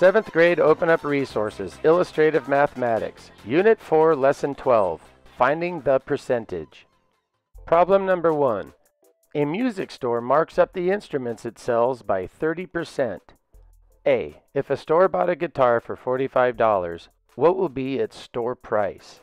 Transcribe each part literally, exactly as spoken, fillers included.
seventh grade Open Up Resources, Illustrative Mathematics, Unit four, Lesson twelve, Finding the Percentage. Problem number one. A music store marks up the instruments it sells by thirty percent. A. If a store bought a guitar for forty-five dollars, what will be its store price?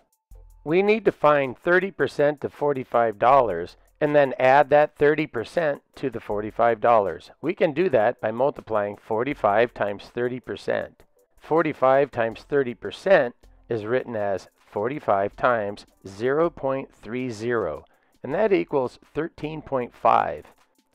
We need to find thirty percent of forty-five dollars and then add that thirty percent to the forty-five dollars. We can do that by multiplying forty-five times thirty percent. forty-five times thirty percent is written as forty-five times zero point three zero, and that equals thirteen point five,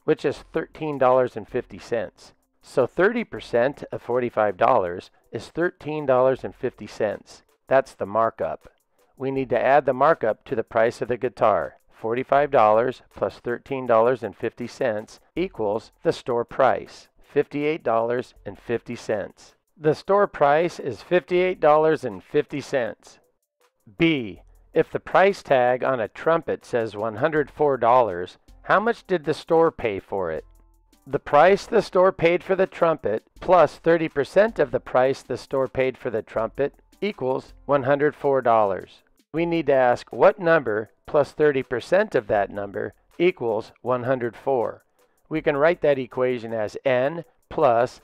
which is thirteen dollars and fifty cents. So thirty percent of forty-five dollars is thirteen dollars and fifty cents. That's the markup. We need to add the markup to the price of the guitar. forty-five dollars plus thirteen dollars and fifty cents equals the store price, fifty-eight dollars and fifty cents. The store price is fifty-eight dollars and fifty cents. B. If the price tag on a trumpet says one hundred four dollars, how much did the store pay for it? The price the store paid for the trumpet plus thirty percent of the price the store paid for the trumpet equals one hundred four dollars. We need to ask what number plus thirty percent of that number equals one hundred four. We can write that equation as n plus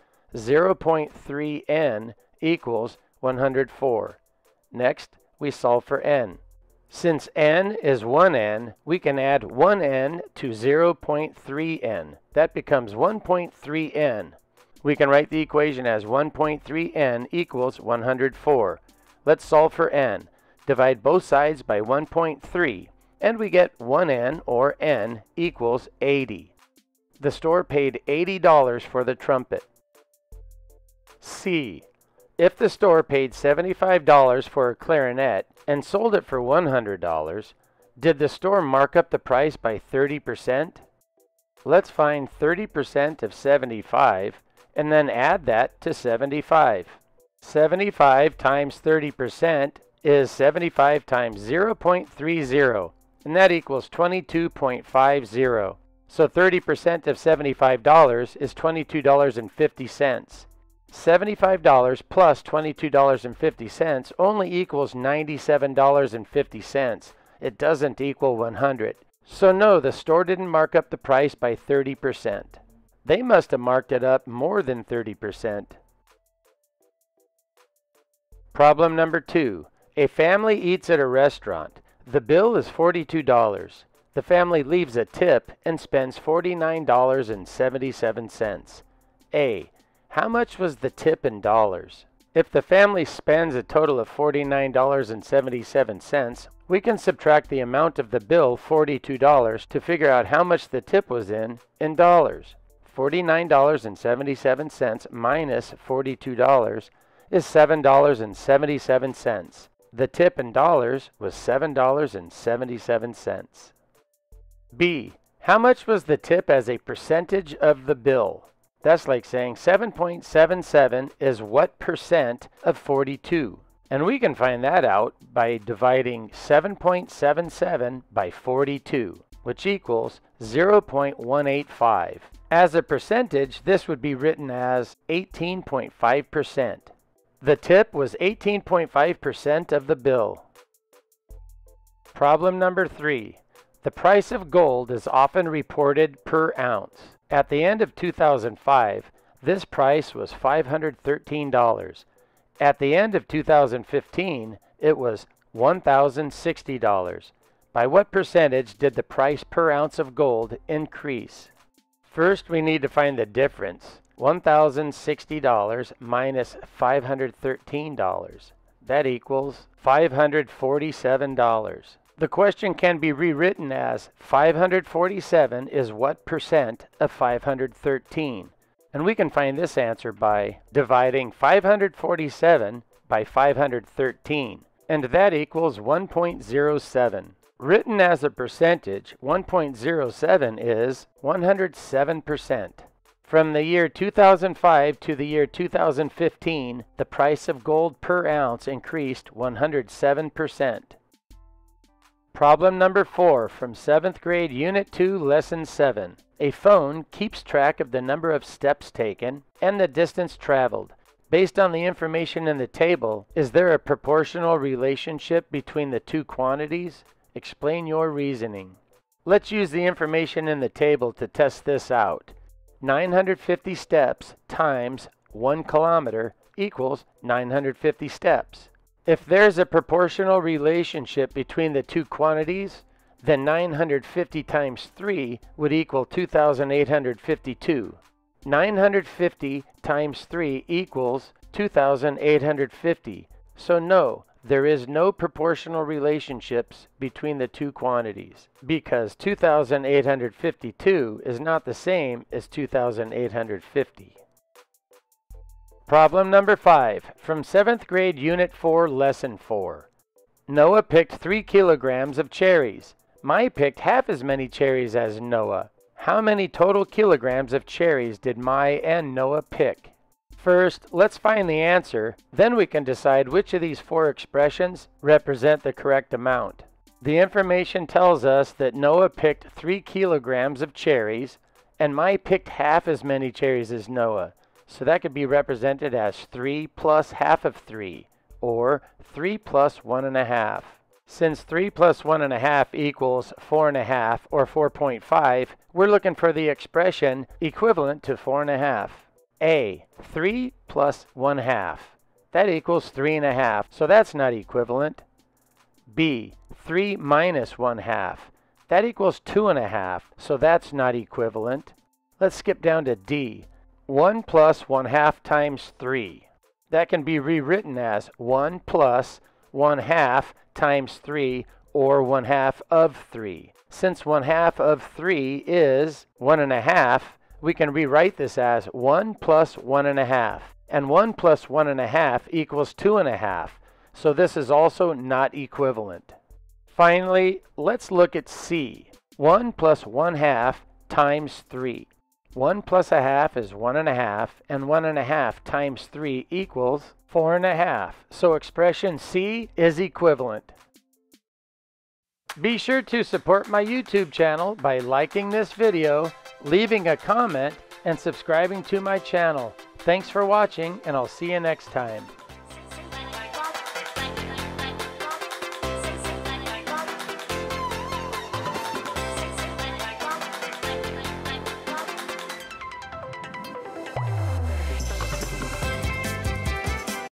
zero point three n equals one hundred four. Next, we solve for n. Since n is one n, we can add one n to zero point three n. That becomes one point three n. We can write the equation as one point three n equals one hundred four. Let's solve for n. Divide both sides by one point three, and we get one n, or n, equals eighty. The store paid eighty dollars for the trumpet. C. If the store paid seventy-five dollars for a clarinet and sold it for one hundred dollars, did the store mark up the price by thirty percent? Let's find thirty percent of seventy-five and then add that to seventy-five. seventy-five times thirty percent is seventy-five times zero point three zero, and that equals twenty-two point five zero. So thirty percent of seventy-five dollars is twenty-two dollars and fifty cents. seventy-five dollars plus twenty-two dollars and fifty cents only equals ninety-seven dollars and fifty cents. It doesn't equal one hundred. So no, the store didn't mark up the price by thirty percent. They must have marked it up more than thirty percent. Problem number two. A family eats at a restaurant. The bill is forty-two dollars. The family leaves a tip and spends forty-nine dollars and seventy-seven cents. A. How much was the tip in dollars? If the family spends a total of forty-nine dollars and seventy-seven cents, we can subtract the amount of the bill, forty-two dollars, to figure out how much the tip was in, in dollars. forty-nine dollars and seventy-seven cents minus forty-two dollars is seven dollars and seventy-seven cents. The tip in dollars was seven dollars and seventy-seven cents. B. How much was the tip as a percentage of the bill? That's like saying seven point seven seven is what percent of forty-two? And we can find that out by dividing seven point seven seven by forty-two, which equals zero point one eight five. As a percentage, this would be written as eighteen point five percent. The tip was eighteen point five percent of the bill. Problem number three. The price of gold is often reported per ounce. At the end of two thousand five, this price was five hundred thirteen dollars. At the end of two thousand fifteen, it was one thousand sixty dollars. By what percentage did the price per ounce of gold increase? First, we need to find the difference. one thousand sixty dollars minus five hundred thirteen dollars. That equals five hundred forty-seven dollars. The question can be rewritten as five hundred forty-seven is what percent of five hundred thirteen? And we can find this answer by dividing five hundred forty-seven by five hundred thirteen, and that equals one point zero seven. Written as a percentage, one point zero seven is one hundred seven percent. From the year two thousand five to the year two thousand fifteen, the price of gold per ounce increased one hundred seven percent. Problem number four from seventh grade, Unit two, Lesson seven. A phone keeps track of the number of steps taken and the distance traveled. Based on the information in the table, is there a proportional relationship between the two quantities? Explain your reasoning. Let's use the information in the table to test this out. nine hundred fifty steps times one kilometer equals nine hundred fifty steps. If there's a proportional relationship between the two quantities, then nine hundred fifty times three would equal two thousand eight hundred fifty-two. nine hundred fifty times three equals two thousand eight hundred fifty. So no, there is no proportional relationships between the two quantities because two thousand eight hundred fifty-two is not the same as two thousand eight hundred fifty. Problem number five from seventh grade unit four lesson four. Noah picked three kilograms of cherries. Mai picked half as many cherries as Noah. How many total kilograms of cherries did Mai and Noah pick? First, let's find the answer, then we can decide which of these four expressions represent the correct amount. The information tells us that Noah picked three kilograms of cherries and Mai picked half as many cherries as Noah. So that could be represented as three plus half of three, or three plus one and a half. Since three plus one and a half equals four and a half, or four point five, we're looking for the expression equivalent to four and a half. A, three plus one half. That equals three and a half, so that's not equivalent. B, three minus one half. That equals two and a half, so that's not equivalent. Let's skip down to D, one plus one half times three. That can be rewritten as one plus one half times three, or one half of three. Since one half of three is one and a half, we can rewrite this as one plus one and a half. And one plus one and a half equals two and a half. So this is also not equivalent. Finally, let's look at C. one plus one half times three. one plus a half is one and a half, and one and a half times three equals four and a half. So expression C is equivalent. Be sure to support my YouTube channel by liking this video, leaving a comment, and subscribing to my channel. Thanks for watching, and I'll see you next time.